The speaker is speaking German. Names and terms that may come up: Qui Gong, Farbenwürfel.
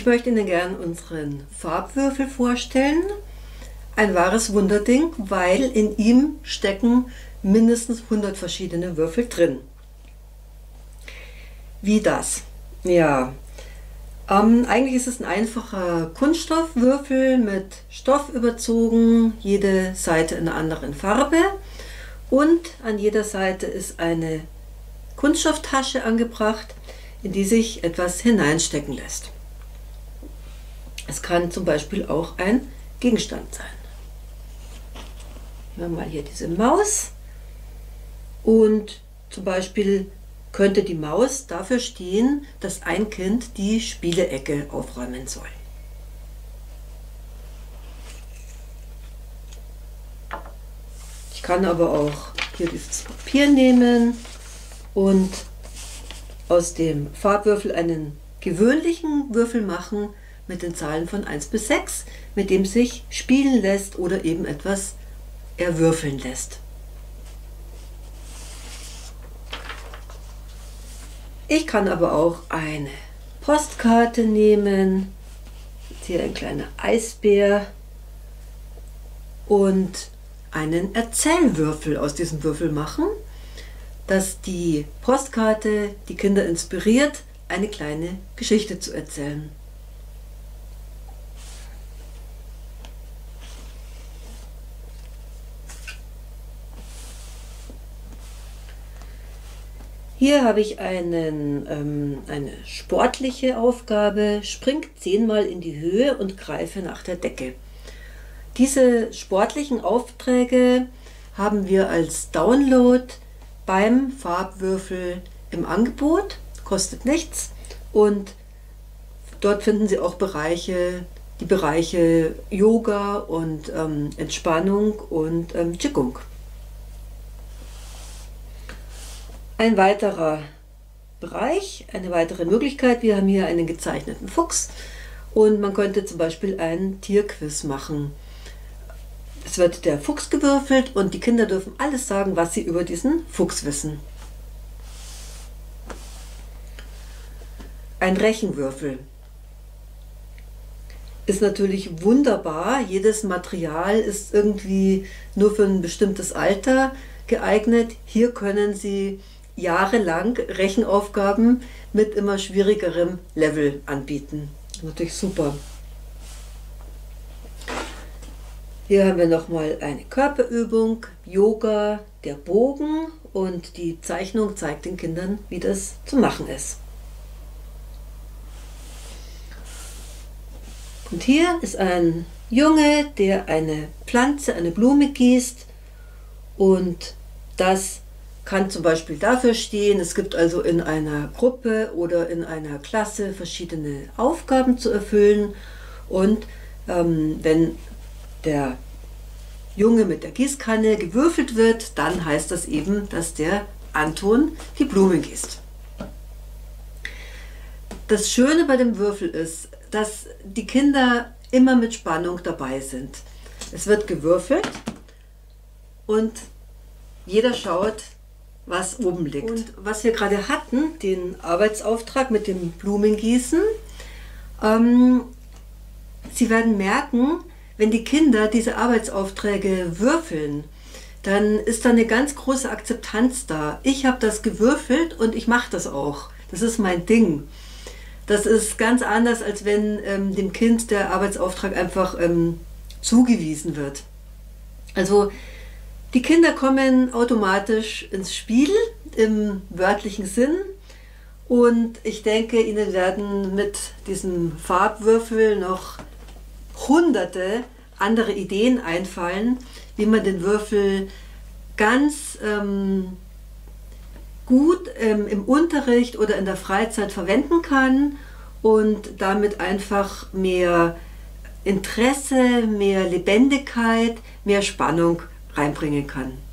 Ich möchte Ihnen gerne unseren Farbwürfel vorstellen. Ein wahres Wunderding, weil in ihm stecken mindestens 100 verschiedene Würfel drin. Wie das? Ja, eigentlich ist es ein einfacher Kunststoffwürfel mit Stoff überzogen, jede Seite in einer anderen Farbe. Und an jeder Seite ist eine Kunststofftasche angebracht, in die sich etwas hineinstecken lässt. Es kann zum Beispiel auch ein Gegenstand sein. Wir haben mal hier diese Maus und zum Beispiel könnte die Maus dafür stehen, dass ein Kind die Spielecke aufräumen soll. Ich kann aber auch hier dieses Papier nehmen und aus dem Farbwürfel einen gewöhnlichen Würfel machen mit den Zahlen von 1 bis 6, mit dem sich spielen lässt oder eben etwas erwürfeln lässt. Ich kann aber auch eine Postkarte nehmen, hier ein kleiner Eisbär und einen Erzählwürfel aus diesem Würfel machen, dass die Postkarte die Kinder inspiriert, eine kleine Geschichte zu erzählen. Hier habe ich eine sportliche Aufgabe, spring 10-mal in die Höhe und greife nach der Decke. Diese sportlichen Aufträge haben wir als Download beim Farbwürfel im Angebot, kostet nichts, und dort finden Sie auch die Bereiche Yoga und Entspannung und Qui Gong. Ein weiterer Bereich, eine weitere Möglichkeit, wir haben hier einen gezeichneten Fuchs und man könnte zum Beispiel ein Tierquiz machen. Es wird der Fuchs gewürfelt und die Kinder dürfen alles sagen, was sie über diesen Fuchs wissen. Ein Rechenwürfel ist natürlich wunderbar, jedes Material ist irgendwie nur für ein bestimmtes Alter geeignet. Hier können Sie jahrelang Rechenaufgaben mit immer schwierigerem Level anbieten. Natürlich super. Hier haben wir nochmal eine Körperübung, Yoga, der Bogen, und die Zeichnung zeigt den Kindern, wie das zu machen ist. Und hier ist ein Junge, der eine Pflanze, eine Blume gießt, und das kann zum Beispiel dafür stehen, es gibt also in einer Gruppe oder in einer Klasse verschiedene Aufgaben zu erfüllen, und wenn der Junge mit der Gießkanne gewürfelt wird, dann heißt das eben, dass der Anton die Blume gießt. Das Schöne bei dem Würfel ist, dass die Kinder immer mit Spannung dabei sind. Es wird gewürfelt und jeder schaut, was oben liegt. Und was wir gerade hatten, den Arbeitsauftrag mit dem Blumengießen, Sie werden merken, wenn die Kinder diese Arbeitsaufträge würfeln, dann ist da eine ganz große Akzeptanz da. Ich habe das gewürfelt und ich mache das auch. Das ist mein Ding. Das ist ganz anders, als wenn dem Kind der Arbeitsauftrag einfach zugewiesen wird. Also die Kinder kommen automatisch ins Spiel im wörtlichen Sinn, und ich denke, Ihnen werden mit diesem Farbwürfel noch hunderte andere Ideen einfallen, wie man den Würfel ganz gut im Unterricht oder in der Freizeit verwenden kann und damit einfach mehr Interesse, mehr Lebendigkeit, mehr Spannung reinbringen kann.